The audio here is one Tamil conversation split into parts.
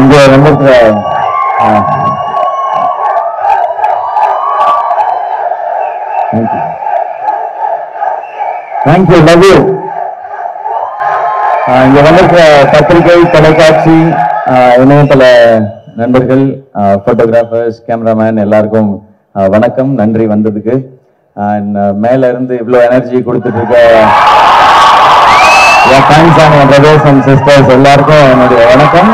இங்கே வந்துட்டு தேங்க்யூ பாபு. இங்கே வந்துட்டு பத்திரிகை தொலைக்காட்சி இணையதள நண்பர்கள், ஃபோட்டோகிராஃபர்ஸ், கேமராமேன் எல்லாருக்கும் வணக்கம், நன்றி வந்ததுக்கு. அண்ட் மேல இருந்து இவ்வளோ எனர்ஜி கொடுத்துட்டு இருக்க என் ஃப்ரெண்ட்ஸ் அண்ட் என் பிரதர்ஸ் அண்ட் சிஸ்டர்ஸ் எல்லாருக்கும் என்னுடைய வணக்கம்.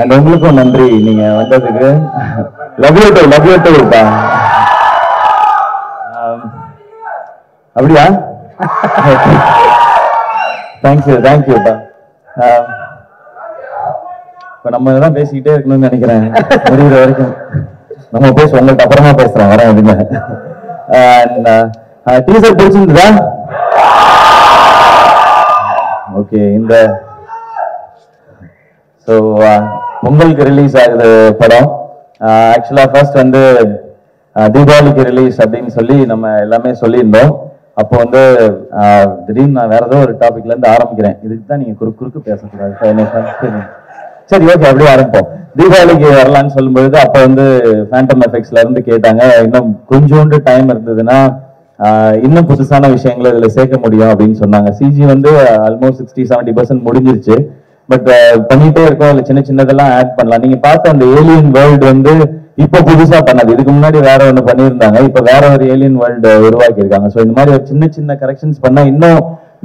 அண்ட் உங்களுக்கும் நன்றி நீங்க வந்ததுக்கு. லவ் யூ டூ இருக்கா அப்படியா? தேங்க்யூப்பா. இப்போ நம்ம இதெல்லாம் பேசிக்கிட்டே இருக்கணும்னு நினைக்கிறேன். முடிகிற வரைக்கும் நம்ம பேச உங்களுக்கு அப்புறமா பேசுறேன் வரேன். அப்படின்னா டீசர் பிடிச்சிருந்ததா? ஓகே. இந்த ஸோ பொங்கலுக்கு ரிலீஸ் ஆகுது படம். ஆக்சுவலாக ஃபர்ஸ்ட் வந்து தீபாவளிக்கு ரிலீஸ் அப்படின்னு சொல்லி நம்ம எல்லாமே சொல்லியிருந்தோம். அப்போ வந்து திடீர்னு நான் வேற ஏதோ ஒரு டாபிக்லேருந்து ஆரம்பிக்கிறேன். இதுக்கு தான் நீங்கள் குறுக்கு பேசக்கூடாது. சரி, ஓகே, அப்படியே ஆரம்பிப்போம். தீபாவளிக்கு வரலான்னு சொல்லும்போது அப்போ வந்து ஃபேண்டம் எஃபெக்ட்ஸ்ல இருந்து கேட்டாங்க, இன்னும் கொஞ்சோண்டு டைம் இருந்ததுன்னா இன்னும் புதுசான விஷயங்களை இதில் சேர்க்க முடியும் அப்படின்னு சொன்னாங்க. சிஜி வந்து ஆல்மோஸ்ட் 60-70% முடிஞ்சிருச்சு. பட் பண்ணிட்டே இருக்கோம், இல்லை சின்ன சின்னதெல்லாம் ஆட் பண்ணலாம். நீங்கள் பார்த்த அந்த ஏலியன் வேர்ல்டு வந்து இப்போ புதுசாக பண்ணாது. இதுக்கு முன்னாடி வேற ஒன்று பண்ணியிருந்தாங்க, இப்போ வேற ஒரு ஏலியன் வேர்ல்டு உருவாக்கியிருக்காங்க. ஸோ இந்த மாதிரி ஒரு சின்ன சின்ன கரெக்ஷன்ஸ் பண்ணால் இன்னும்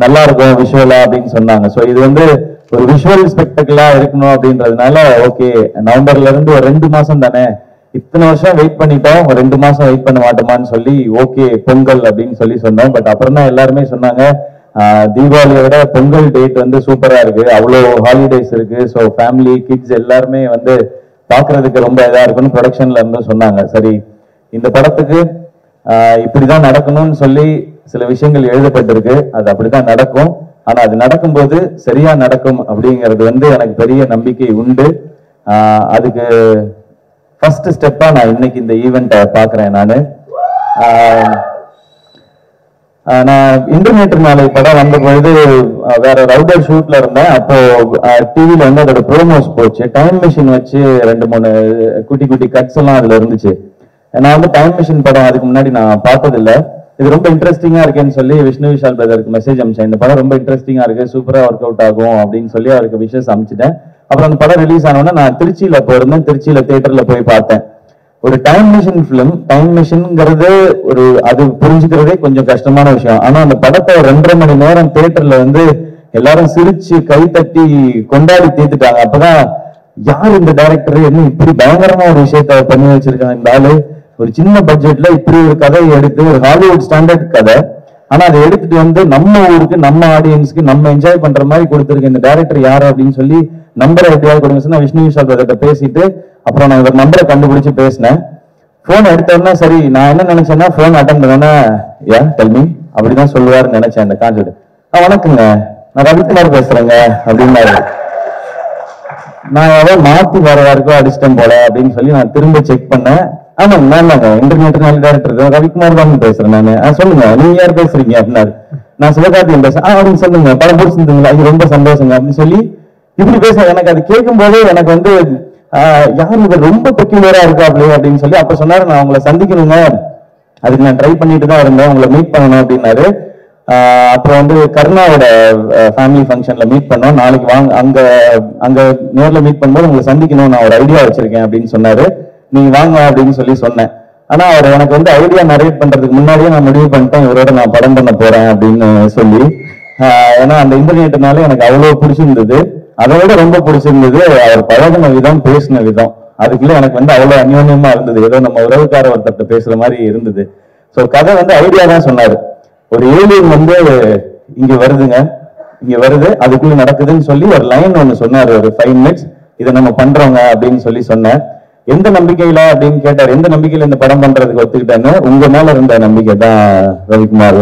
நல்லா இருக்கும் விஷுவலா அப்படின்னு சொன்னாங்க. ஸோ இது வந்து ஒரு விஷுவல் ஸ்பெக்டக்கிளா இருக்கணும் அப்படின்றதுனால ஓகே, நவம்பர்ல இருந்து ஒரு 2 மாசம் தானே, இத்தனை வருஷம் வெயிட் பண்ணிட்டோம், ஒரு 2 மாசம் வெயிட் பண்ண மாட்டோமான்னு சொல்லி ஓகே பொங்கல் அப்படின்னு சொல்லி சொன்னோம். பட் அப்புறம் தான் எல்லாருமே சொன்னாங்க தீபாவளியை விட பொங்கல் டேட் வந்து சூப்பரா இருக்கு, அவ்வளோ ஹாலிடேஸ் இருக்கு, ஸோ ஃபேமிலி கிட்ஸ் எல்லாருமே வந்து பாக்குறதுக்கு ரொம்ப இதா இருக்குன்னு ப்ரொடக்ஷன்ல இருந்து சொன்னாங்க. சரி, இந்த படத்துக்கு இப்படிதான் நடக்கணும்னு சொல்லி சில விஷயங்கள் எழுதப்பட்டிருக்கு, அது அப்படிதான் நடக்கும். ஆனா அது நடக்கும்போது சரியா நடக்கும் அப்படிங்கிறது வந்து எனக்கு பெரிய நம்பிக்கை உண்டு. அதுக்கு ஃபர்ஸ்ட் ஸ்டெப்பா நான் இன்னைக்கு இந்த ஈவெண்ட்டை பாக்குறேன். நான் இன்டர்நெட்னால படம் வந்த பொழுது வேற ஒரு அவுட்டர் ஷூட்ல இருந்தேன். அப்போ டிவியில வந்து அதோட ப்ரோமோஸ் போச்சு. டைம் மிஷின் வச்சு 2-3 குட்டி கட்ஸ் எல்லாம் அதுல இருந்துச்சு. நான் வந்து டைம் மிஷின் படம் அதுக்கு முன்னாடி நான் பார்த்ததில்லை. இது ரொம்ப இன்ட்ரெஸ்டிங்காக இருக்குன்னு சொல்லி விஷ்ணு விஷால் பிரதருக்கு மெசேஜ் அனுப்பிச்சேன். இந்த படம் ரொம்ப இன்ட்ரெஸ்டிங்காக இருக்குது, சூப்பராக ஒர்க் அவுட் ஆகும் அப்படின்னு சொல்லி அவருக்கு விஷஸ் அனுப்பிச்சிட்டேன். அப்புறம் அந்த படம் ரிலீஸ் ஆனோன்னா நான் திருச்சியில் போயிருந்தேன். திருச்சியில் தேட்டரில் போய் பார்த்தேன். ஒரு டைம் மிஷின் ஃபிலிம், டைம் மிஷின்ங்கிறது ஒரு அது புரிஞ்சுக்கிறதே கொஞ்சம் கஷ்டமான விஷயம். ஆனால் அந்த படத்தை 2.5 மணி நேரம் தேட்டரில் வந்து எல்லாரும் சிரிச்சு கை தட்டி கொண்டாடி தீர்த்துட்டாங்க. அப்போதான் யார் இந்த டைரக்டர், என்ன இப்படி பயங்கரமாக ஒரு விஷயத்த பண்ணி வச்சிருக்காங்க இந்த ஆளு, ஒரு சின்ன பட்ஜெட்ல இப்படி ஒரு கதையை எடுத்து, ஒரு ஹாலிவுட் ஸ்டாண்டர்ட் கதை, ஆனா அதை எடுத்துட்டு வந்து நம்ம ஊருக்கு நம்ம ஆடியன்ஸ்க்கு நம்ம என்ஜாய் பண்ற மாதிரி கொடுத்துருக்க இந்த டைரக்டர் யாரு அப்படின்னு சொல்லி நம்பரை எப்படியாவது கொடுங்க. விஷ்ணு விஷால் கிட்ட பேசிட்டு அப்புறம் நான் ஒரு நம்பரை கண்டுபிடிச்சு பேசினேன். போன் எடுத்தோம்னா சரி, நான் என்ன நினைச்சேன்னா போன் அட்டன் பண்ணேன்னா ஏன் டெல்மி அப்படிதான் சொல்லுவாருன்னு நினைச்சேன். அந்த கான்செப்ட் வணக்கங்க, நான் ரவிக்குமார் பேசுறேங்க அப்படின்னாரு. நான் எவ்வளவு மாத்தி வேற யாருக்கோ அடிச்சிட்டேன் போல அப்படின்னு சொல்லி நான் திரும்ப செக் பண்ணேன். ஆமாங்க நான் தாங்க இன்டர்நேஷனல் டைரக்டர் ரவிக்குமார் தான் பேசுறேன். நான் சொல்லுங்க நீங்க யார் பேசுறீங்க அப்படின்னாரு. நான் சிவகார்த்திகேயன் பேசுறேன் அப்படின்னு சொல்லுங்க. படம் பிடிச்சிருந்தீங்களா? இது ரொம்ப சந்தோஷங்க அப்படின்னு சொல்லி இப்படி பேச எனக்கு அது கேட்கும் போதே எனக்கு வந்து யாரும் இது ரொம்ப பெக்யூலரா இருக்கா அப்படி அப்படின்னு சொல்லி அப்ப சொன்னாரு, நான் உங்களை சந்திக்கணுங்க, அதுக்கு நான் ட்ரை பண்ணிட்டு தான் இருந்தேன், உங்களை மீட் பண்ணணும் அப்படின்னாரு. அப்புறம் வந்து கருணாவோட ஃபேமிலி ஃபங்க்ஷன்ல மீட் பண்ணோம், நாளைக்கு வாங்க அங்க அங்க நேரில் மீட் பண்ணும்போது உங்களை சந்திக்கணும், நான் ஒரு ஐடியா வச்சிருக்கேன் அப்படின்னு சொன்னாரு. நீங்க வாங்க அப்படின்னு சொல்லி சொன்னேன். ஆனா அவர் எனக்கு வந்து ஐடியா நரேட் பண்றதுக்கு முன்னாடியே நான் முடிவு பண்ணிட்டேன் இவரோட நான் படம் பண்ண போறேன் அப்படின்னு சொல்லி. ஏன்னா அந்த இன்டர்நெட்னால எனக்கு அவ்வளோ பிடிச்சிருந்தது. அதை விட ரொம்ப பிடிச்சிருந்தது அவர் பழகின விதம், பேசின விதம். அதுக்குள்ள எனக்கு வந்து அவ்வளோ அந்யோன்யமா இருந்தது, ஏதோ நம்ம உறவுக்கார ஒருத்தட்ட பேசுற மாதிரி இருந்தது. ஸோ கதை வந்து ஐடியா தான் சொன்னாரு. ஒரு ஏலியன் வந்து இங்க வருதுங்க, இங்க வருது, அதுக்குள்ள நடக்குதுன்னு சொல்லி ஒரு லைன் ஒன்று சொன்னாரு, ஒரு 5 minutes, இதை நம்ம பண்றோங்க அப்படின்னு சொல்லி சொன்னேன். எந்த நம்பிக்கையில அப்படின்னு கேட்டார். எந்த நம்பிக்கையில இந்த படம் பண்றதுக்கு ஒத்துக்கிட்டாங்க, உங்க மேல இருந்த நம்பிக்கை தான் ரவிக்குமார்.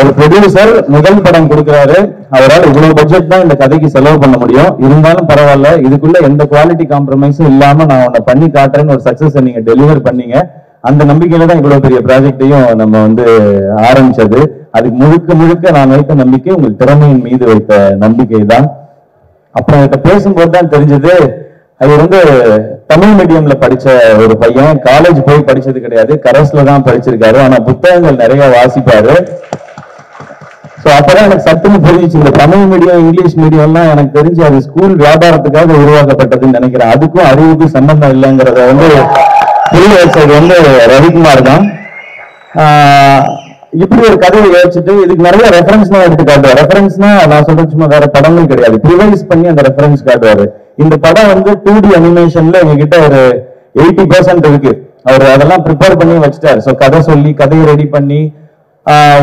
ஒரு ப்ரொடியூசர் முதல் படம் கொடுக்கிறாரு, அவரால் இவ்வளவு பட்ஜெட் தான் இந்த கதைக்கு செலவு பண்ண முடியும், இருந்தாலும் பரவாயில்ல, இதுக்குள்ள எந்த குவாலிட்டி காம்ப்ரமைஸும் இல்லாம நான் உன்னை பண்ணி காட்டுறேன்னு ஒரு சக்சஸ் நீங்க டெலிவர் பண்ணீங்க. அந்த நம்பிக்கையில தான் இவ்வளவு பெரிய ப்ராஜெக்டையும் நம்ம வந்து ஆரம்பிச்சது. அதுக்கு முழுக்க முழுக்க நான் வைத்த நம்பிக்கை உங்களுக்கு திறமையின் மீது வைத்த நம்பிக்கை தான். அப்புறம் என்கிட்ட பேசும்போது தான் தெரிஞ்சது, அது வந்து தமிழ் மீடியம்ல படிச்ச ஒரு பையன், காலேஜ் போய் படிச்சது கிடையாது, கரஸ்ல தான் படிச்சிருக்காரு, ஆனா புத்தகங்கள் நிறைய வாசிப்பாரு. ஸோ அப்பதான் எனக்கு சத்துன்னு புரிஞ்சிச்சு, இந்த தமிழ் மீடியம் இங்கிலீஷ் மீடியம்லாம் எனக்கு தெரிஞ்சு அது ஸ்கூல் வியாபாரத்துக்காக உருவாக்கப்பட்டதுன்னு நினைக்கிறேன். அதுக்கும் அறிவுக்கும் சம்பந்தம் இல்லைங்கிறத வந்து புரிய வச்சது வந்து ரவிக்குமார் தான். இப்படி ஒரு கதையை யோசிச்சுட்டு இதுக்கு நிறைய ரெஃபரன்ஸ் தான் எடுத்து காட்டுவார். ரெஃபரன்ஸ்னா நான் சொல்றது சும்மா வேற படங்கள் கிடையாது, ப்ரிவைஸ் பண்ணி அந்த ரெஃபரன்ஸ் காட்டுவாரு. இந்த படம் வந்து 2D அனிமேஷன்ல எங்ககிட்ட ஒரு 80% இருக்கு, அவர் அதெல்லாம் ப்ரிப்பேர் பண்ணி வச்சுட்டாரு. ஸோ கதை சொல்லி கதையை ரெடி பண்ணி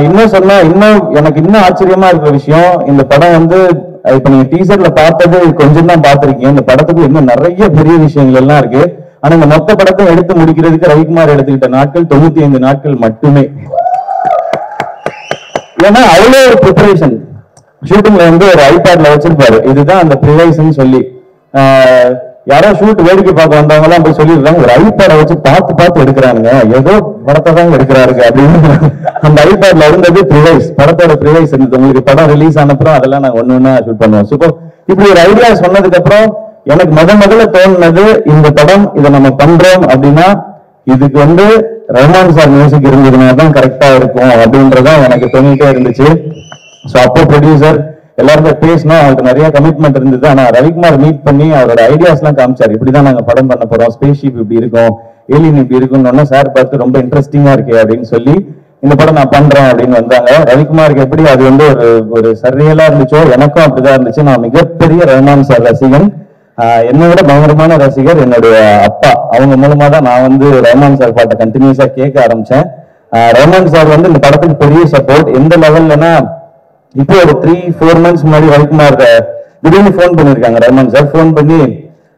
இன்னும் சொன்னா எனக்கு இன்னும் ஆச்சரியமா இருக்கிற விஷயம், இந்த படம் வந்து இப்ப நீங்க டீசர்ல பார்த்தது கொஞ்சம் தான் பார்த்துருக்கீங்க, இந்த படத்துக்கு இன்னும் நிறைய பெரிய விஷயங்கள் எல்லாம் இருக்கு. ஆனா இந்த மொத்த படத்தை எடுத்து முடிக்கிறதுக்கு ரவிக்குமார் எடுத்துக்கிட்ட நாட்கள் 95 நாட்கள் மட்டுமே. ஏன்னா அவ்வளோ ஒரு ப்ரிப்பரேஷன், ஷூட்டிங்ல வந்து ஒரு ஐபேட்ல வச்சிருப்பாரு, இதுதான் அந்த ப்ரிவைஸ்ன்னு சொல்லி. யாரோ ஷூட் வேடிக்கை பார்க்க வந்தவங்க எல்லாம் போய் சொல்லிடுறாங்க, ஒரு ஐபேடை வச்சு பார்த்து பார்த்து எடுக்கிறானுங்க, ஏதோ படத்தை தான் எடுக்கிறாருங்க அப்படின்னு. அந்த ஐபேட்ல இருந்தது ப்ரிவைஸ், படத்தோட ப்ரிவைஸ் இருந்தது. உங்களுக்கு படம் ரிலீஸ் ஆனப்புறம் அதெல்லாம் நாங்கள் ஒன்று ஒன்றா ஷூட் பண்ணுவோம். ஸோ இப்படி ஒரு ஐடியா சொன்னதுக்கு அப்புறம் எனக்கு முதல்ல தோணுனது, இந்த படம் இதை நம்ம பண்றோம் அப்படின்னா இதுக்கு வந்து ரஹ்மான் சார் மியூசிக் இருந்ததுன்னா தான் கரெக்டா இருக்கும் அப்படின்றதான் எனக்கு தோணிட்டே இருந்துச்சு. ஸோ அப்போ ப்ரொடியூசர் எல்லாருமே பேசணும், அவருக்கு நிறைய கமிட்மெண்ட் இருந்தது. ஆனா ரவிக்குமார் மீட் பண்ணி அவரோட ஐடியாஸ் எல்லாம் காமிச்சார், இப்படிதான் நாங்க படம் பண்ண போறோம், ஸ்பேஸ்ஷிப் இப்படி இருக்கும், ஏலியன் இப்படி இருக்கும்னு சார் பார்த்து ரொம்ப இன்ட்ரெஸ்டிங்கா இருக்கே அப்படின்னு சொல்லி இந்த படம் நான் பண்றேன் அப்படின்னு வந்தாங்க. ரவிக்குமாருக்கு எப்படி அது வந்து ஒரு சரியலா இருந்துச்சோ எனக்கும் அப்படிதான் இருந்துச்சு. நான் மிகப்பெரிய ரஹ்மான் சார் ரசிகன், என்னை விட பயங்கரமான ரசிகர் என்னுடைய அப்பா. அவங்க மூலமா தான் நான் வந்து ரஹ்மான் சார் பாட்டை கண்டினியூஸா கேட்க ஆரம்பிச்சேன். ரஹ்மான் சார் வந்து இந்த படத்துக்கு பெரிய சப்போர்ட். எந்த லெவல்லன்னா இப்போ ஒரு 3-4 மந்த்ஸ் முன்னாடி ரவிக்குமார் திடீர்னு ஃபோன் பண்ணியிருக்காங்க, ரஹ்மான் சார் ஃபோன் பண்ணி,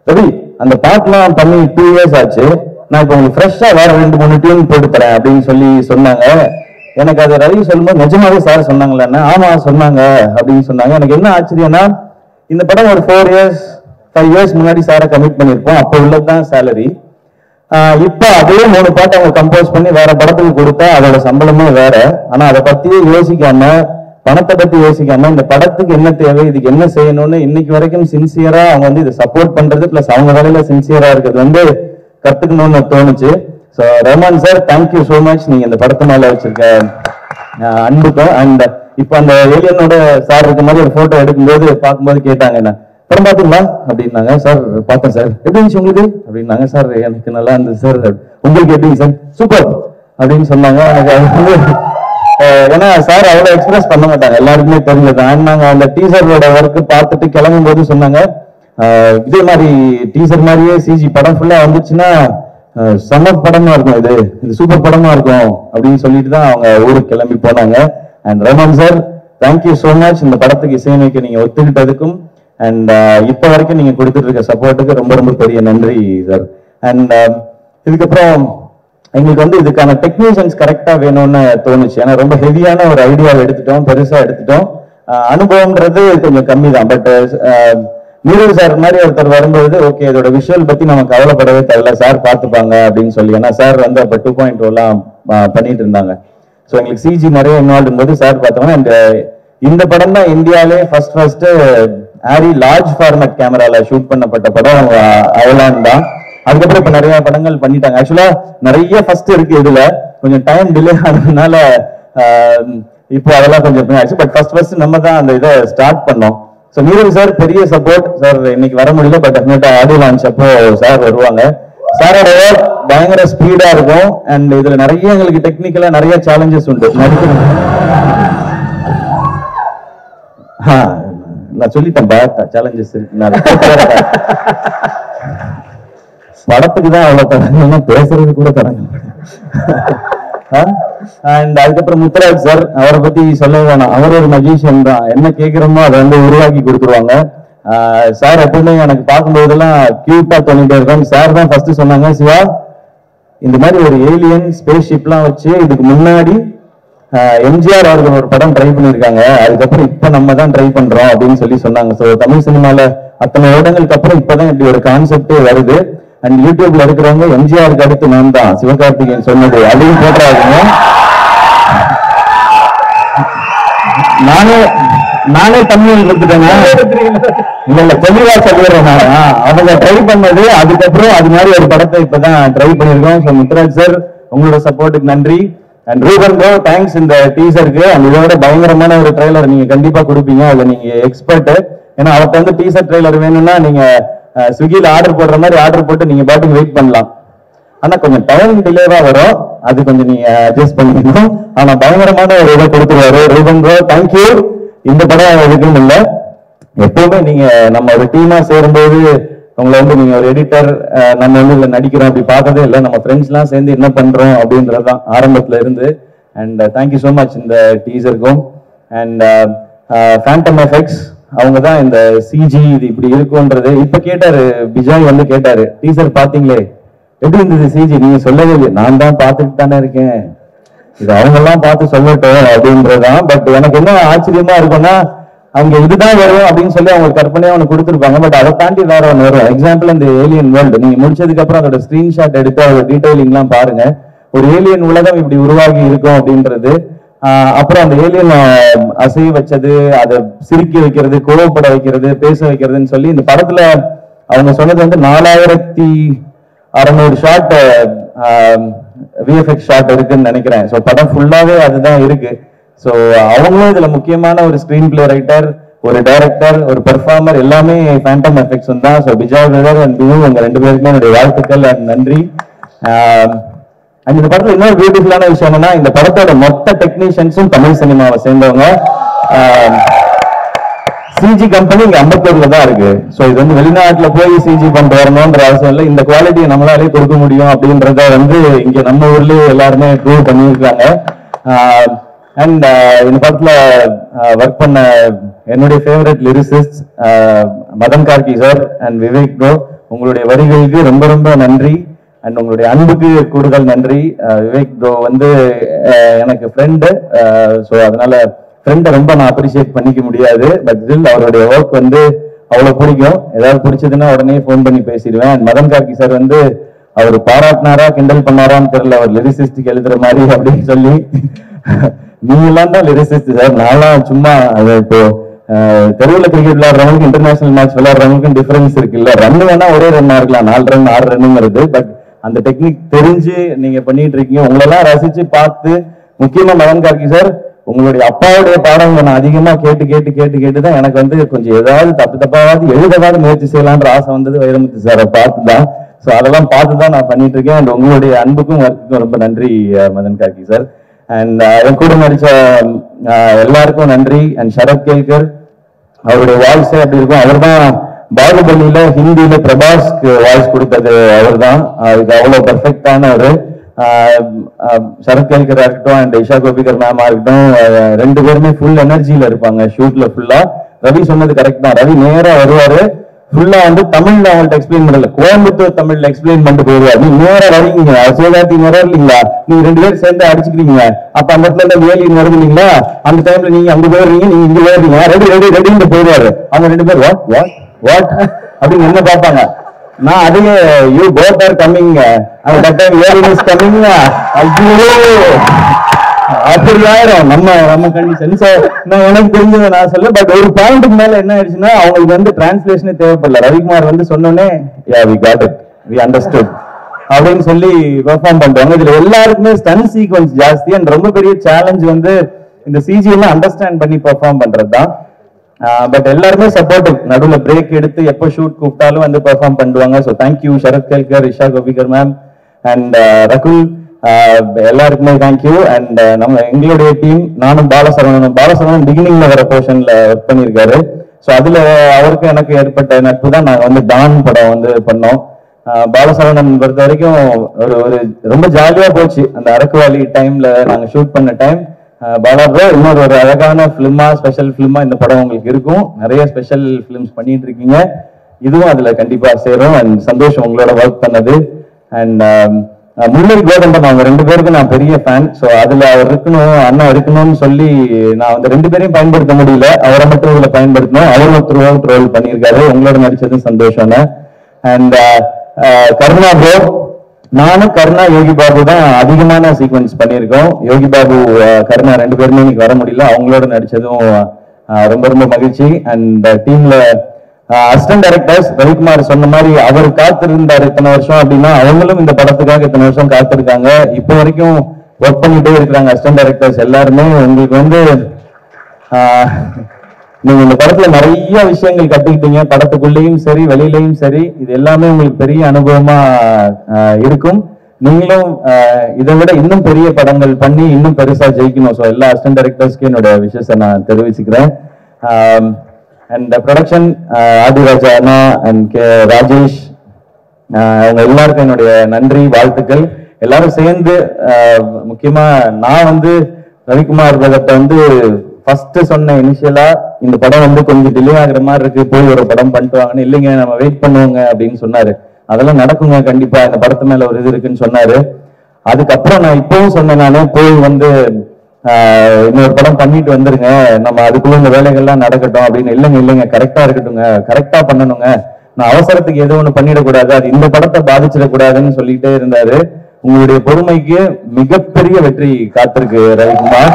ரவி அந்த பாட்டெலாம் பண்ணி 2 இயர்ஸ் ஆச்சு, நான் இப்போ உங்களுக்கு ஃப்ரெஷ்ஷாக வேற 2-3 டியூன் போட்டு தரேன் அப்படின்னு சொல்லி சொன்னாங்க. எனக்கு அதை ரவி சொல்லும்போது நிஜமாவே சார் சொன்னாங்களேன்னு, ஆமாம் சொன்னாங்க அப்படின்னு சொன்னாங்க. எனக்கு என்ன ஆச்சரியம்னா, இந்த படம் ஒரு 4-5 இயர்ஸ் முன்னாடி சாரை கமிட் பண்ணியிருப்போம், அப்போ உள்ளதுதான் சேலரி. இப்போ அதே 3 பாட்டை அவங்க கம்போஸ் பண்ணி வேற படத்துக்கு கொடுத்தா அதோட சம்பளமே வேற. ஆனால் அதை பற்றியே யோசிக்காம, பணத்தை பற்றி யோசிக்காம, இந்த படத்துக்கு என்ன தேவை, இதுக்கு என்ன செய்யணும்னு இன்னைக்கு வரைக்கும் சின்சியரா அவங்க வந்து இதை சப்போர்ட் பண்றது, பிளஸ் அவங்க வேலையில சின்சியரா இருக்கிறது வந்து கத்துக்கணும்னு தோணுச்சு. So Rahman sir, thank you so much. நீங்க இந்த படத்து மேல வச்சிருக்க அன்புக்கும், அண்ட் இப்போ அந்த ஏலியனோட சார் இருக்க மாதிரி ஒரு போட்டோ எடுக்கும்போது பார்க்கும்போது கேட்டாங்க, என்ன படம் பார்த்தீங்களா அப்படின்னாங்க. சார் பார்த்தேன் சார், எப்படி இருந்துச்சு உங்களுக்கு அப்படின்னாங்க. சார் எனக்கு நல்லா இருந்தது சார், உங்களுக்கு எப்படிங்க சார்? சூப்பர் அப்படின்னு சொன்னாங்க. எனக்கு ஏன்னா சார் அவ்வளோ எக்ஸ்பிரஸ் பண்ண மாட்டாங்க, எல்லாருக்குமே தெரிஞ்சது. நாங்கள் அந்த டீசரோட ஒர்க்கு பார்த்துட்டு கிளம்பும் போது சொன்னாங்க, இதே மாதிரி டீசர் மாதிரியே சிஜி படம் ஃபுல்லாக வந்துச்சுன்னா செம்ம படமா இருக்கும், இது சூப்பர் படமா இருக்கும் அப்படின்னு சொல்லிட்டு தான் அவங்க ஊருக்கு கிளம்பி போனாங்க. And Rahman sir, thank you so much. இந்த படத்துக்கு இசையமைக்க நீங்கள் ஒத்துக்கிட்டதுக்கும் அண்ட் இப்போ வரைக்கும் நீங்கள் கொடுத்துட்டு இருக்க சப்போர்ட்டுக்கு ரொம்ப ரொம்ப பெரிய நன்றி சார். அண்ட் இதுக்கப்புறம் எங்களுக்கு வந்து இதுக்கான டெக்னீஷியன்ஸ் கரெக்டாக வேணும்னு தோணுச்சு. ஏன்னா ரொம்ப ஹெவியான ஒரு ஐடியாவை எடுத்துட்டோம், பெருசாக எடுத்துட்டோம், அனுபவம்ன்றது கொஞ்சம் கம்மி தான். பட் நீரூர் சார் மாதிரி ஒருத்தர் வரும்போது, ஓகே இதோட விஷுவல் பற்றி நம்ம கவலைப்படவே தேவையில்ல, சார் பார்த்துப்பாங்க அப்படின்னு சொல்லி. ஏன்னா சார் வந்து அப்போ 2.0லாம் பண்ணிட்டு இருந்தாங்க. ஸோ எங்களுக்கு சிஜி நிறைய இன்வால்வ் போது சார் பார்த்தோம்னா, அண்ட் இந்த படம் தான் இந்தியாவிலே ஃபர்ஸ்ட் ஆரி லார்ஜ் ஃபார்மேட் கேமராவில் ஷூட் பண்ணப்பட்ட படம் அவலான் தான். அதுக்கப்புறம் இப்போ நிறைய படங்கள் பண்ணிட்டாங்க. ஆக்சுவலா நிறைய ஃபர்ஸ்ட் இருக்கு, இதுல கொஞ்சம் டைம் டிலே ஆனதுனால இப்போ அதெல்லாம் கொஞ்சம் ஆச்சு. பட் ஃபர்ஸ்ட் நம்ம தான் அந்த இதை ஸ்டார்ட் பண்ணோம். ஸோ நீரூர் சார் பெரிய சப்போர்ட். சார் இன்னைக்கு வர முடியல, பட் டெஃபினட்டா ஆடியோ லான்ச் அப்போ சார் வருவாங்க. சாரோட பயங்கர ஸ்பீடா இருக்கும். அண்ட் இதுல நிறைய எங்களுக்கு டெக்னிக்கலா நிறைய சேலஞ்சஸ் உண்டு. நான் சொல்லிட்டேன் பாத்தா சேலஞ்சஸ் இருக்கு, படத்துக்கு தான் அவ்வளோ தரங்கன்னா பேசுறது கூட தரங்க. அண்ட் அதுக்கப்புறம் முத்துராஜ் சார், அவரை பத்தி சொல்லவே வேணாம், அவர் ஒரு மஜிஷியன் தான். என்ன கேட்குறோமோ அதை வந்து உருவாக்கி கொடுத்துருவாங்க. சார் எப்பவுமே எனக்கு பார்க்கும்போதெல்லாம் கியூட்டா தோணிட்டே இருக்காங்க. சார் தான் ஃபர்ஸ்ட் சொன்னாங்க, சிவா இந்த மாதிரி ஒரு ஏலியன் ஸ்பேஸ் ஷிப்லாம் வச்சு இதுக்கு முன்னாடி எம்ஜிஆர் அவர்கள் ஒரு படம் ட்ரை பண்ணியிருக்காங்க, அதுக்கப்புறம் இப்போ நம்ம தான் ட்ரை பண்றோம் அப்படின்னு சொல்லி சொன்னாங்க. ஸோ தமிழ் சினிமால அத்தனை வருடங்களுக்கு அப்புறம் இப்போதான் இப்படி ஒரு கான்செப்டே வருது. அண்ட் யூடியூப்ல இருக்கிறவங்க எம்ஜிஆருக்கு அடுத்து நான் தான் சிவகார்த்திகேயன் சொன்னது அப்படின்னு போட்டாங்க. நானும் நானே தமிழ் எடுத்துட்டேங்க. இல்ல இல்ல தெளிவா சொல்லிடுறேன். அவங்க ட்ரை பண்ணது, அதுக்கப்புறம் அது மாதிரி ஒரு படத்தை இப்பதான் ட்ரை பண்ணிருக்கோம். ஸோ முத்துராஜ் சார் உங்களோட சப்போர்ட்டுக்கு நன்றி. அண்ட் ரூபன் ப்ரோ தேங்க்ஸ் இந்த டீசருக்கு. அண்ட் இதோட பயங்கரமான ஒரு ட்ரெய்லர் நீங்க கண்டிப்பா கொடுப்பீங்க, அதுல நீங்க எக்ஸ்பர்ட். ஏன்னா அவருக்கு வந்து டீசர் ட்ரெய்லர் வேணும்னா நீங்க ஸ்விக்கியில ஆர்டர் போடுற மாதிரி ஆர்டர் போட்டு நீங்க பாட்டுக்கு வெயிட் பண்ணலாம். ஆனா கொஞ்சம் டைம் டிலேவா வரும், அது கொஞ்சம் நீங்க அட்ஜஸ்ட் பண்ணிக்கணும். ஆனா பயங்கரமான ஒரு இதை கொடுத்துருவாரு ரூபன் ப்ரோ. தேங்க்யூ. இந்த படம் எதுக்கும் இல்லை, எப்பவுமே நீங்க நம்ம ஒரு டீமா சேரும்போது உங்களை வந்து நீங்க ஒரு எடிட்டர் நம்ம வந்து இதுல நடிக்கிறோம் அப்படி பார்த்ததே இல்லை. நம்ம ஃப்ரெண்ட்ஸ் எல்லாம் சேர்ந்து என்ன பண்றோம் அப்படின்றதுதான் ஆரம்பத்துல இருந்து. அண்ட் தேங்க்யூ ஸோ மச் இந்த டீசருக்கும். அண்ட் ஃபேண்டம் எஃபெக்ட்ஸ் அவங்க தான் இந்த சிஜி இது இப்படி இருக்கும்ன்றது இப்ப கேட்டாரு விஜய் வந்து கேட்டாரு, டீசர் பாத்தீங்களே எப்படி இருந்தது சிஜி? நீங்க சொல்லவே இல்லை. நான் தான் பார்த்துட்டு தானே இருக்கேன், இது அவங்க எல்லாம் பார்த்து சொல்லட்டேன் அப்படின்றதான். பட் எனக்கு என்ன ஆச்சரியமா இருக்கும்னா அவங்க இதுதான் வரும் அப்படின்னு சொல்லி அவங்க கற்பனையா ஒன்று கொடுத்துருப்பாங்க, பட் அதை தாண்டி வேற ஒன்று வரும். எக்ஸாம்பிள் இந்த ஏலியன் வேர்ல்டு நீங்க முடிச்சதுக்கு அப்புறம் அதோட ஸ்கிரீன்ஷாட் எடுத்து அதோட டீடைலிங் எல்லாம் பாருங்க. ஒரு ஏலியன் உலகம் இப்படி உருவாகி இருக்கும் அப்படின்றது, அப்புறம் அந்த ஏலியன் அசைய வச்சது, அதை சிரிக்க வைக்கிறது, கோவப்பட வைக்கிறது, பேச வைக்கிறதுன்னு சொல்லி இந்த படத்துல அவங்க சொன்னது வந்து 4600 ஷாட் விஎஃப்எக்ஸ் ஷாட் இருக்குன்னு நினைக்கிறேன். ஸோ படம் ஃபுல்லாவே அதுதான் இருக்கு. ஸோ அவங்களும் இதுல முக்கியமான ஒரு ஸ்கிரீன் பிளே ரைட்டர், ஒரு டைரக்டர், ஒரு பெர்ஃபார்மர் எல்லாமே ஃபேண்டம் எஃபெக்ட்ஸ் தான். ஸோ விஜய் உங்க ரெண்டு பேருக்குமே என்னுடைய வாழ்த்துக்கள் அண்ட் நன்றி. அண்ட் இந்த படத்துல இன்னொரு பியூட்டிஃபுல்லான விஷயம் என்னன்னா, இந்த படத்தோட மொத்த டெக்னீஷியன்ஸும் தமிழ் சினிமாவை சேர்ந்தவங்க. சிஜி கம்பெனி இங்க 54ல தான் இருக்கு. ஸோ இது வந்து வெளிநாட்டுல போய் சிஜி பண்ணிட்டு வரணும்ன்ற அவசியம் இல்லை, இந்த குவாலிட்டியை நம்மளாலே கொடுக்க முடியும் அப்படின்றத வந்து இங்க நம்ம ஊர்லயே எல்லாருமே ப்ரூவ் பண்ணியிருக்காங்க. அண்ட் இந்த படத்துல ஒர்க் பண்ண என்னுடைய favourite lyricist Madhan Karky sir and Vivek bro, உங்களுடைய வரிகளுக்கு ரொம்ப ரொம்ப நன்றி. அண்ட் உங்களுடைய அன்புக்கு கூடுதல் நன்றி. விவேக் ப்ரோ வந்து எனக்கு ஃப்ரெண்டு, ஸோ அதனால ஃப்ரெண்டை ரொம்ப நான் அப்ரிஷியேட் பண்ணிக்க முடியாது, பட் ஸ்டில் அவருடைய ஒர்க் வந்து அவ்வளோ பிடிக்கும். ஏதாவது பிடிச்சதுன்னா உடனே ஃபோன் பண்ணி பேசிடுவேன். அண்ட் மதன் கார்கி சார் வந்து அவர் பாராட்டினாரா கிண்டல் பண்ணாரான்னு தெரியல, அவர் லிரிசிஸ்டுக்கு எழுதுற மாதிரி அப்படின்னு சொல்லி, நீங்களாம் தான் லிரிசிஸ்ட் சார், நான்லாம் சும்மா. அது இப்போ தெருவில் கிரிக்கெட் விளையாடுறவங்களுக்கு இன்டர்நேஷனல் மேட்ச் விளையாடுறவங்களுக்கும் டிஃபரன்ஸ் இருக்குல்ல, ரன் வேணா ஒரே ரன் ஆகலாம், 4 ரன் 6 ரன்னுங்கிறது. பட் அந்த டெக்னிக் தெரிஞ்சு நீங்க பண்ணிட்டு இருக்கீங்க. உங்களெல்லாம் ரசிச்சு பார்த்து, முக்கியமா மதன் கார்கி சார் உங்களுடைய அப்பாவுடைய பாடங்களை நான் அதிகமா கேட்டு கேட்டு கேட்டு கேட்டுதான் எனக்கு வந்து கொஞ்சம் ஏதாவது தப்பு தப்பாவது எழுதவாது முயற்சி செய்யலான்ற ஆசை வந்தது வைரமுத்து சாரை பார்த்துதான். ஸோ அதெல்லாம் பார்த்துதான் நான் பண்ணிட்டு இருக்கேன். அண்ட் உங்களுடைய அன்புக்கும் ஒர்க்குக்கும் ரொம்ப நன்றி மதன் கார்கி சார். அண்ட் என் கூட நடிச்ச எல்லாருக்கும் நன்றி. அண்ட் ஷரத் கேல்கர் அவருடைய வாய்ஸே அப்படி இருக்கும். அவர் தான் பாகுபலியில ஹிந்தியில பிரபாஸ்க்கு வாய்ஸ் கொடுத்தது அவர் தான். இது அவ்வளவு பெர்ஃபெக்டான ஒரு சரத் கேல்கரா இருக்கட்டும் அண்ட் ரிஷா கோபிகர் மேமா இருக்கட்டும், ரெண்டு பேருமே ஃபுல் எனர்ஜியில இருப்பாங்க ஷூட்ல ஃபுல்லா. ரவி சொன்னது கரெக்ட் தான், ரவி நேரா வருவாரு, ஃபுல்லா வந்து தமிழ்ல அவங்கள்ட்ட எக்ஸ்பிளைன் பண்ணல, கோயம்புத்தூர் தமிழ்ல எக்ஸ்பிளைன் பண்ணிட்டு போயிருவாரு. நீ நேரா வரீங்க, சோதாத்தி நேரம் இல்லைங்களா, நீங்க ரெண்டு பேரும் சேர்ந்து அடிச்சுக்கிறீங்க, அப்ப அந்த இடத்துல வேலின்னு வருது இல்லைங்களா, அந்த டைம்ல நீங்க அங்க போயிடுறீங்க, நீங்க இங்க போயிடுறீங்க, ரெடி ரெடி ரெடின்னு போயிடுவாரு. அவங்க ரெண்டு பேர் வாட் வாட் வாட் அப்படின்னு என்ன பார்ப்பாங்க. நான் அதுவே யூ போத் ஆர் கம்மிங் அப்படியாயிரம் நம்ம நம்ம கண்டிஷன். ஸோ நான் எனக்கு தெரிஞ்சதை நான் சொல்ல, பட் ஒரு பாயிண்ட்டுக்கு மேல என்ன ஆயிடுச்சுன்னா அவங்களுக்கு வந்து டிரான்ஸ்லேஷனே தேவைப்படல. ரவிக்குமார் வந்து சொன்னோன்னே we got it we understood அப்படின்னு சொல்லி பெர்ஃபார்ம் பண்றாங்க. இதுல எல்லாருக்குமே ஸ்டன் சீக்வன்ஸ் ஜாஸ்தி. அண்ட் ரொம்ப பெரிய சேலஞ்ச் வந்து இந்த சிஜிஎம் அண்டர்ஸ்டாண்ட் பண்ணி பெர்ஃபார்ம் பண்றது தான். பட் எல்லாருமே சப்போர்ட்டிவ், நடுவில் பிரேக் எடுத்து எப்போ ஷூட் கூப்பிட்டாலும் வந்து பெர்ஃபார்ம் பண்ணுவாங்க. So thank you Sharad Kelkar, Isha Koppikar ma'am and Rakul, எல்லாருக்குமே தேங்க்யூ. அண்ட் நம்ம எங்களுடைய டீம், நானும் பாலசரவணன் பிகினிங்ல வர போர்ஷன்ல ஒர்க் பண்ணியிருக்காரு. ஸோ அதுல அவருக்கு எனக்கு ஏற்பட்ட நட்பு தான் நாங்கள் வந்து டான் படம் வந்து பண்ணோம். பாலசரவணன் பொறுத்த வரைக்கும் ஒரு ஒரு ரொம்ப ஜாலியா போச்சு அந்த அரக்குவாலி டைம்ல நாங்கள் ஷூட் பண்ண டைம். பாலா ப்ரோ இன்னொரு ஒரு அழகான ஃபிலிமா, ஸ்பெஷல் ஃபிலிமா இந்த படம் உங்களுக்கு இருக்கும். நிறைய ஸ்பெஷல் ஃபிலிம்ஸ் பண்ணிட்டு இருக்கீங்க, இதுவும் அதுல கண்டிப்பா சேரும். அண்ட் சந்தோஷம் உங்களோட ஒர்க் பண்ணது. அண்ட் முரளி கோதண்டம் அவங்க ரெண்டு பேருக்கும் நான் பெரிய ஃபேன். ஸோ அதுல அவர் இருக்கணும், அண்ணா இருக்கணும்னு சொல்லி நான் வந்து ரெண்டு பேரையும் பயன்படுத்த முடியல, அவரை மட்டும் இதுல பயன்படுத்தணும். அவர் ஒருத்தர் ரோல் பண்ணியிருக்காரு, உங்களோட நடிச்சதும் சந்தோஷம். அண்ட் கருணா ப்ரோ, நானும் கருணா யோகி பாபு தான் அதிகமான சீக்வன்ஸ் பண்ணியிருக்கோம். யோகி பாபு கருணா ரெண்டு பேருமே இன்னைக்கு வர முடியல, அவங்களோட நடிச்சதும் ரொம்ப ரொம்ப மகிழ்ச்சி. அண்ட் டீம்ல அசிஸ்டன்ட் டைரக்டர்ஸ் ரவிக்குமார் சொன்ன மாதிரி அவர் காத்திருந்தார் இத்தனை வருஷம் அப்படின்னா, அவங்களும் இந்த படத்துக்காக இத்தனை வருஷம் காத்திருக்காங்க. இப்போ வரைக்கும் ஒர்க் பண்ணிட்டே இருக்கிறாங்க அசிஸ்டன்ட் டைரக்டர்ஸ் எல்லாருமே. உங்களுக்கு வந்து நீங்க இந்த படத்துல நிறைய விஷயங்கள் கத்துக்கிட்டீங்க, படத்துக்குள்ளேயும் சரி வெளியிலையும் சரி. இது எல்லாமே உங்களுக்கு பெரிய அனுபவமா இருக்கும். நீங்களும் இதை விட இன்னும் பெரிய படங்கள் பண்ணி இன்னும் பெருசா ஜெயிக்கணும். ஸோ எல்லா அசிஸ்டன்ட் டைரக்டர்ஸ்க்கு என்னுடைய விஷயத்தை நான் தெரிவிச்சுக்கிறேன். அண்ட் ப்ரொடக்ஷன் ஆதிராஜா அண்ணா அண்ட் கே ராஜேஷ் அவங்க எல்லாருக்கும் என்னுடைய நன்றி வாழ்த்துக்கள். எல்லாரும் சேர்ந்து முக்கியமா நான் வந்து ரவிக்குமார் பகத்தை வந்து ஃபர்ஸ்ட் சொன்ன இனிஷியலா இந்த படம் வந்து கொஞ்சம் டிலே ஆகிற மாதிரி இருக்கு, போய் ஒரு படம் பண்ணிட்டு வாங்கன்னு. இல்லைங்க நம்ம வெயிட் பண்ணுவோங்க அப்படின்னு சொன்னாரு. அதெல்லாம் நடக்குங்க கண்டிப்பா, இந்த படத்து மேல ஒரு இது இருக்குன்னு சொன்னாரு. அதுக்கப்புறம் நான் இப்பவும் சொன்னேன் போய் வந்து இன்னொரு படம் பண்ணிட்டு வந்துருங்க, நம்ம அதுக்குள்ள இந்த வேலைகள்லாம் நடக்கட்டும் அப்படின்னு. இல்லைங்க கரெக்டா இருக்கட்டுங்க, கரெக்டா பண்ணணுங்க, நான் அவசரத்துக்கு எது ஒண்ணு பண்ணிடக்கூடாது, அது இந்த படத்தை பாதிச்சிடக்கூடாதுன்னு சொல்லிட்டே இருந்தாரு. உங்களுடைய பொறுமைக்கு மிகப்பெரிய வெற்றி காத்திருக்கு ரவிக்குமார்.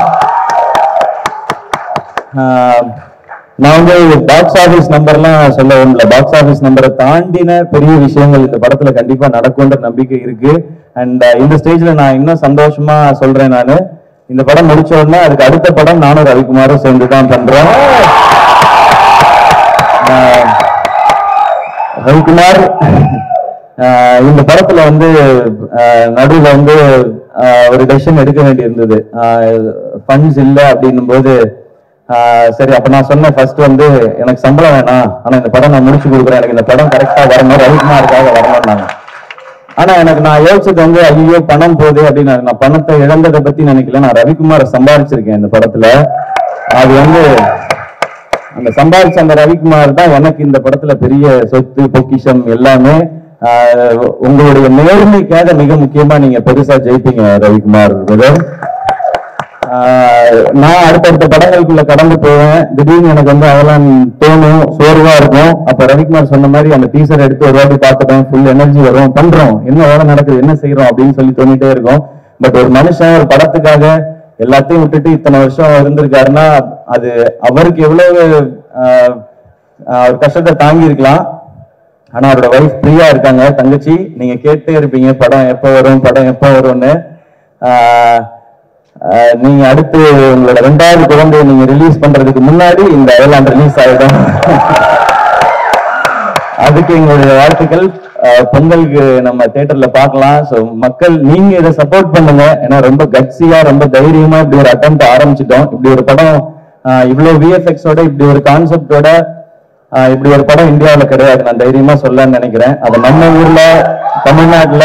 நான் வந்து பாக்ஸ் ஆபீஸ் நம்பர்லாம் சொல்ல ஒன்றுல, பாக்ஸ் ஆபீஸ் நம்பரை தாண்டின பெரிய விஷயங்கள் இந்த படத்துல கண்டிப்பா நடக்கும்ன்ற நம்பிக்கை இருக்கு. அண்ட் இந்த ஸ்டேஜ்ல நான் இன்னும் சந்தோஷமா சொல்றேன், நான் இந்த படம் முடிச்ச உடனே அதுக்கு அடுத்த படம் நானும் ரவிக்குமாரும் சேர்ந்து தான் பண்றோம். ரவிக்குமார் இந்த படத்துல வந்து நடுவில் வந்து ஒரு டெசிஷன் எடுக்க வேண்டி இருந்தது. ஃபண்ட்ஸ் இல்லை அப்படின்னும் போது சரி அப்ப நான் சொன்னேன் ஃபர்ஸ்ட் வந்து எனக்கு சம்பளம் வேணாம், ஆனா இந்த படம் நான் முடிச்சு கொடுக்குறேன், எனக்கு இந்த படம் கரெக்டா வரணும், ரவிக்குமாருக்காக வரணும்னாங்க. ஆனா எனக்கு நான் யோசிச்சது வந்து ஐயோ பணம் போகுது அப்படின்னு. நான் பணத்தை இழந்ததை பத்தி நினைக்கல, நான் ரவிக்குமாரை சம்பாதிச்சிருக்கேன் இந்த படத்துல. அது வந்து அந்த சம்பாதிச்ச அந்த ரவிக்குமார் தான் எனக்கு இந்த படத்துல பெரிய சொத்து பொக்கிஷம் எல்லாமே. உங்களுடைய நேர்மைக்காக மிக முக்கியமா நீங்க பெருசா ஜெயிப்பீங்க ரவிக்குமார். நான் அடுத்தடுத்த படங்களுக்குள்ள கடந்து போவேன், திடீர்னு எனக்கு வந்து அதெல்லாம் தோணும், சோர்வா இருக்கும். அப்ப ரவிக்குமார் சொன்ன மாதிரி அந்த டீசர் எடுத்து ஒரு வாட்டி பார்த்துட்டோம், ஃபுல் எனர்ஜி வரும், பண்றோம், என்ன வேலை நடக்குது, என்ன செய்யறோம் அப்படின்னு சொல்லி தோண்டிட்டே இருக்கும். பட் ஒரு மனுஷன் ஒரு படத்துக்காக எல்லாத்தையும் விட்டுட்டு இத்தனை வருஷம் இருந்திருக்காருன்னா அது அவருக்கு எவ்வளவு கஷ்டத்தை தாங்கி இருக்கலாம். ஆனா அவரோட வைஃப் ஃப்ரீயா இருக்காங்க, தங்கச்சி. நீங்க கேட்டே இருப்பீங்க படம் எப்ப வரும், படம் எப்ப வரும்னு. நீங்க அடுத்து உங்களோட 2வது குழந்தையை நீங்க ரிலீஸ் பண்றதுக்கு முன்னாடி இந்த அயர்லாந்து ரிலீஸ் ஆயிடும். அதுக்கு எங்களுடைய வாழ்த்துக்கள். பொங்கலுக்கு நம்ம தியேட்டர்ல பார்க்கலாம். ஸோ மக்கள் நீங்க இதை சப்போர்ட் பண்ணுங்க. ஏன்னா ரொம்ப கட்சியா ரொம்ப தைரியமா இப்படி ஒரு அட்டெம்ப்ட் ஆரம்பிச்சிட்டோம். இப்படி ஒரு படம் இவ்வளவு விஎஃப்எக்ஸோட இப்படி ஒரு கான்செப்டோட இப்படி ஒரு படம் இந்தியாவில் கிடையாது, நான் தைரியமா சொல்லன்னு நினைக்கிறேன். அது நம்ம ஊர்ல தமிழ்நாட்டுல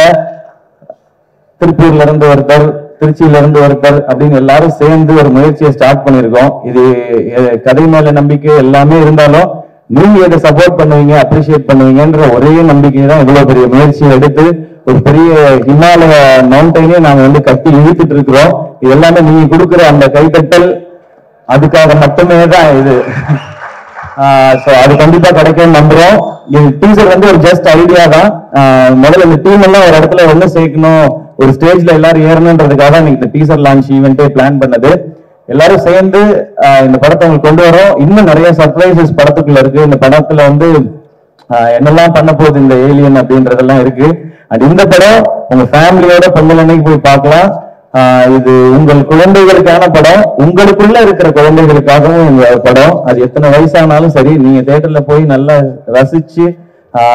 திருப்பூர்ல இருந்து ஒருத்தர், திருச்சியில இருந்து ஒருத்தர் அப்படின்னு எல்லாரும் சேர்ந்து ஒரு முயற்சியை ஸ்டார்ட் பண்ணிருக்கோம். இது கதை மேல நம்பிக்கை எல்லாமே இருந்தாலும் நீங்க இதை சப்போர்ட் பண்ணுவீங்க, அப்ரிஷியேட் பண்ணுவீங்கன்ற ஒரே நம்பிக்கை தான் இவ்வளவு பெரிய முயற்சியை எடுத்து ஒரு பெரிய ஹிமாலய மவுண்டைனே நாங்க வந்து கட்டி இழுத்துட்டு இருக்கிறோம். இது எல்லாமே நீங்க கொடுக்குற அந்த கைத்தட்டல், அதுக்காக மட்டுமே தான் இது. அது கண்டிப்பா கிடைக்கும் நம்புறோம். இது டீசர் வந்து ஒரு ஜஸ்ட் ஐடியா தான். முதல்ல இந்த டீம் எல்லாம் ஒரு இடத்துல ஒண்ணு சேர்க்கணும், ஒரு ஸ்டேஜ்ல எல்லாரும் ஏறணுன்றதுக்காக தான் இந்த டீசர் லான்ச் ஈவெண்டே பிளான் பண்ணது. எல்லாரும் சேர்ந்து இந்த படத்தை உங்களுக்கு கொண்டு வரோம். இன்னும் நிறைய சர்ப்ரைசஸ் படத்துக்குள்ள இருக்கு. இந்த படத்துல வந்து என்னெல்லாம் பண்ண போகுது இந்த ஏலியன் அப்படின்றதெல்லாம் இருக்கு. அண்ட் இந்த படம் உங்க ஃபேமிலியோட பொங்கல் அன்னைக்கு போய் பார்க்கலாம். இது உங்கள் குழந்தைகளுக்கான படம், உங்களுக்குள்ள இருக்கிற குழந்தைகளுக்காகவும் இந்த படம். அது எத்தனை வயசானாலும் சரி நீங்க தியேட்டர்ல போய் நல்லா ரசிச்சு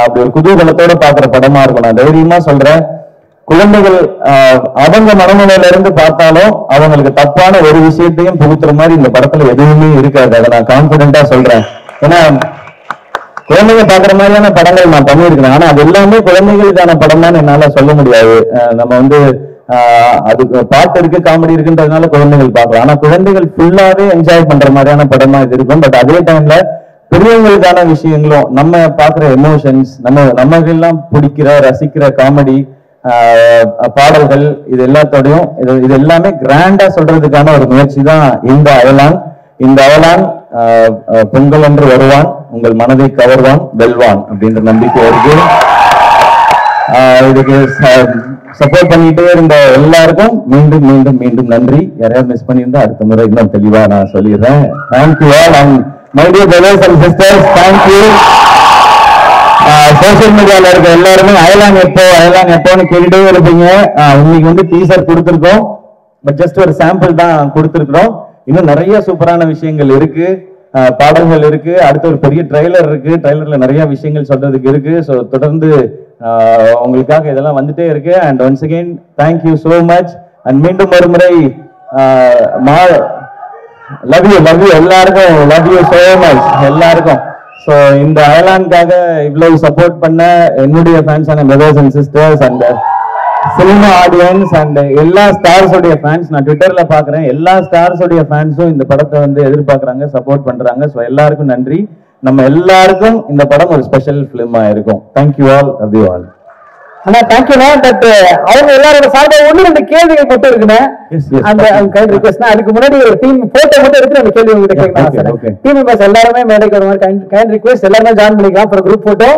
அப்படி ஒரு குதூகலத்தோட பாக்குற படமா இருக்கும். நான் தைரியமா சொல்றேன், குழந்தைகள் அவங்க மனநிலையில இருந்து பார்த்தாலும் அவங்களுக்கு தப்பான ஒரு விஷயத்தையும் புகுத்துற மாதிரி இந்த படத்துல எதுவுமே இருக்காது. அதை நான் கான்பிடென்டா சொல்றேன். ஏன்னா குழந்தைங்க பாக்குற மாதிரியான படங்கள் நான் பண்ணியிருக்கிறேன். ஆனா அது எல்லாமே குழந்தைகளுக்கான படம் தான் என்னால சொல்ல முடியாது. நம்ம வந்து அது பாட்டு இருக்கு, காமெடி இருக்குன்றதுனால குழந்தைகள் பார்க்கலாம். ஆனா குழந்தைகள் ஃபுல்லாவே என்ஜாய் பண்ற மாதிரியான படமா இது இருக்கும். பட் அதே டைம்ல பெரியவங்களுக்கான விஷயங்களும், நம்ம பாக்குற எமோஷன்ஸ், நமக்கெல்லாம் பிடிக்கிற ரசிக்கிற காமெடி பாடல்கள், இது எல்லாத்தோடையும் இது எல்லாமே கிராண்டா சொல்றதுக்கான ஒரு முயற்சி தான் இந்த அயலான். இந்த அயலான் பொங்கல் என்று வருவான், உங்கள் மனதை கவர்வான், வெல்வான் அப்படின்ற நம்பிக்கை இருக்கு. இதுக்கு சப்போர்ட் பண்ணிட்டே இருந்த எல்லாருக்கும் மீண்டும் மீண்டும் மீண்டும் நன்றி. யாரையாவது மிஸ் பண்ணியிருந்தா அடுத்த முறை இன்னும் தெளிவா நான் சொல்லிடுறேன். Thank you all. My dear brothers and sisters, thank you. Social media la irukka ellarume aylan eppo nu kelide irupinga. Ungalku undu teaser kuduthirkom, but just or sample da kuduthirkom. Innu nariya superana vishayangal irukku, பாடல்கள் இருக்கு, அடுத்து ஒரு பெரிய ட்ரைலர் இருக்கு, ட்ரைலர்ல நிறைய விஷயங்கள் சொல்றதுக்கு இருக்கு. ஸோ தொடர்ந்து உங்களுக்காக இதெல்லாம் வந்துட்டே இருக்கு. And once again thank you so much. And மீண்டும் ஒரு முறை லவ் யூ எல்லாருக்கும், லவ் யூ ஸோ மச் எல்லாருக்கும். ஸோ இந்த அயலானுக்காக இவ்வளவு சப்போர்ட் பண்ண என்னுடைய fans and brothers and sisters and cinema audience and எல்லா ஸ்டார்ஸ் உடைய ஃபேன்ஸ், நான் ட்விட்டர்ல பாக்குறேன், எல்லா ஸ்டார்ஸ் உடைய ஃபேன்ஸும் இந்த படத்தை வந்து எதிர்பார்க்கறாங்க, சப்போர்ட் பண்றாங்க. ஸோ எல்லாருக்கும் நன்றி. நம்ம எல்லாருக்கும் இந்த படம் ஒரு ஸ்பெஷல் பிலிமா இருக்கும். Thank you all, love you all. ஆனா தேங்க்யூண்ணா, பட் அவங்க எல்லாரோட சார்பாக ஒண்ணு ரெண்டு கேள்விகள் மட்டும் இருக்குண்ணா. அந்த கைண்ட் ரிக்வெஸ்ட்னா, அதுக்கு முன்னாடி ஒரு டீம் போட்டோ மட்டும் எடுத்து அந்த கேள்வி உங்ககிட்ட கேட்கலாம். டீம் மெம்பர்ஸ் எல்லாருமே மேடைக்கு வர மாதிரி கைண்ட் ரிக்வெஸ்ட், எல்லாருமே ஜாயின் பண்ணிக்கலாம் ஃபார் குரூப் போட்டோ.